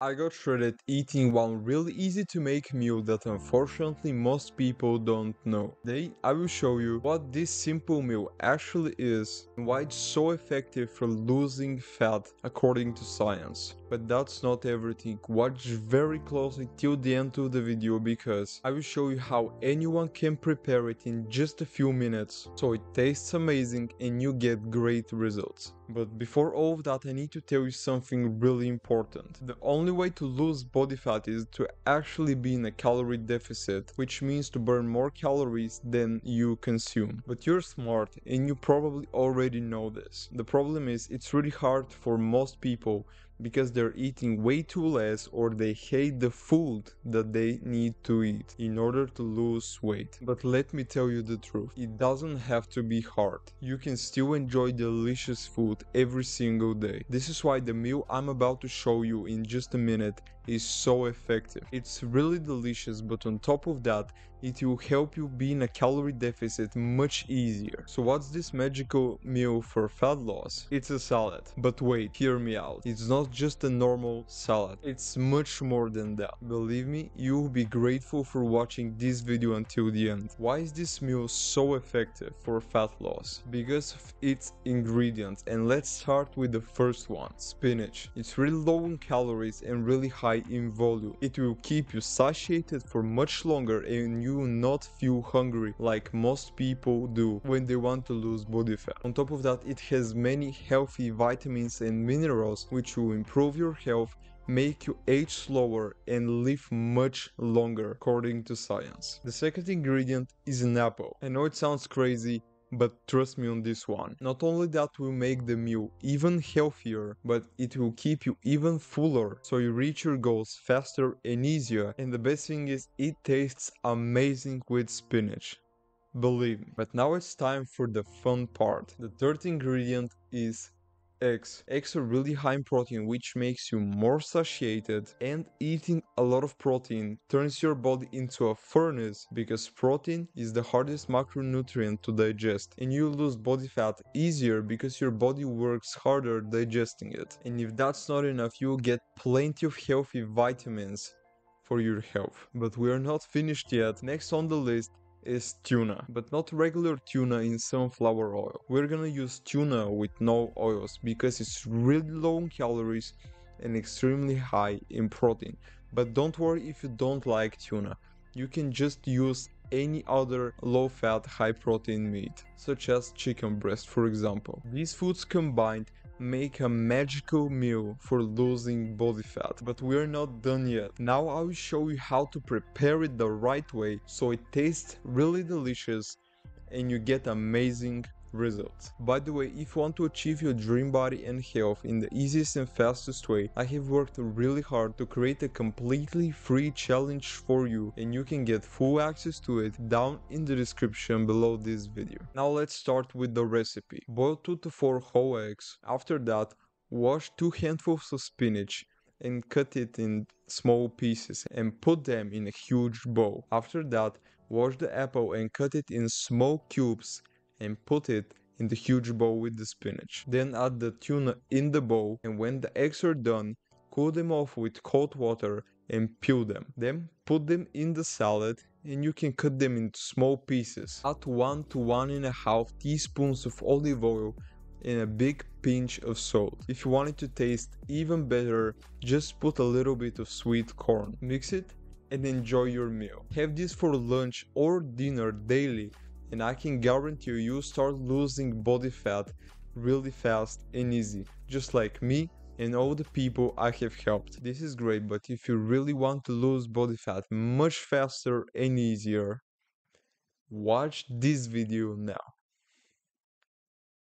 I got shredded eating one really easy to make meal that unfortunately most people don't know. Today I will show you what this simple meal actually is and why it's so effective for losing fat according to science. But that's not everything. Watch very closely till the end of the video because I will show you how anyone can prepare it in just a few minutes so it tastes amazing and you get great results. But before all of that, I need to tell you something really important. The only way to lose body fat is to actually be in a calorie deficit, which means to burn more calories than you consume. But you're smart and you probably already know this. The problem is it's really hard for most people because they're eating way too less or they hate the food that they need to eat in order to lose weight. But let me tell you the truth, it doesn't have to be hard. You can still enjoy delicious food every single day. This is why the meal I'm about to show you in just a minute is so effective. It's really delicious, but on top of that, it will help you be in a calorie deficit much easier. So what's this magical meal for fat loss? It's a salad. But wait, hear me out. It's not just a normal salad. It's much more than that. Believe me, you'll be grateful for watching this video until the end. Why is this meal so effective for fat loss? Because of its ingredients. And let's start with the first one, spinach. It's really low in calories and really high in volume. It will keep you satiated for much longer and you will not feel hungry like most people do when they want to lose body fat. On top of that, it has many healthy vitamins and minerals which will improve your health, make you age slower and live much longer according to science. The second ingredient is an apple. I know it sounds crazy, but trust me on this one. Not only that will make the meal even healthier, but it will keep you even fuller so you reach your goals faster and easier. And the best thing is it tastes amazing with spinach. Believe me. But now it's time for the fun part. The third ingredient is eggs. Eggs are really high in protein, which makes you more satiated, and eating a lot of protein turns your body into a furnace because protein is the hardest macronutrient to digest and you lose body fat easier because your body works harder digesting it. And if that's not enough, you'll get plenty of healthy vitamins for your health. But we're not finished yet. Next on the list is tuna, but not regular tuna in sunflower oil. We're gonna use tuna with no oils because it's really low in calories and extremely high in protein. But don't worry if you don't like tuna, you can just use any other low-fat, high-protein meat, such as chicken breast, for example. These foods combined make a magical meal for losing body fat. But we're not done yet. Now I will show you how to prepare it the right way so it tastes really delicious and you get amazing results. By the way, if you want to achieve your dream body and health in the easiest and fastest way, I have worked really hard to create a completely free challenge for you, and you can get full access to it down in the description below this video. Now let's start with the recipe. Boil 2 to 4 whole eggs. After that, wash 2 handfuls of spinach and cut it in small pieces and put them in a huge bowl. After that, wash the apple and cut it in small cubes and put it in the huge bowl with the spinach. Then add the tuna in the bowl, and when the eggs are done, cool them off with cold water and peel them. Then put them in the salad and you can cut them into small pieces. Add 1 to 1.5 teaspoons of olive oil and a big pinch of salt. If you want it to taste even better, just put a little bit of sweet corn. Mix it and enjoy your meal. Have this for lunch or dinner daily, and I can guarantee you'll start losing body fat really fast and easy, just like me and all the people I have helped. This is great, but if you really want to lose body fat much faster and easier, watch this video now.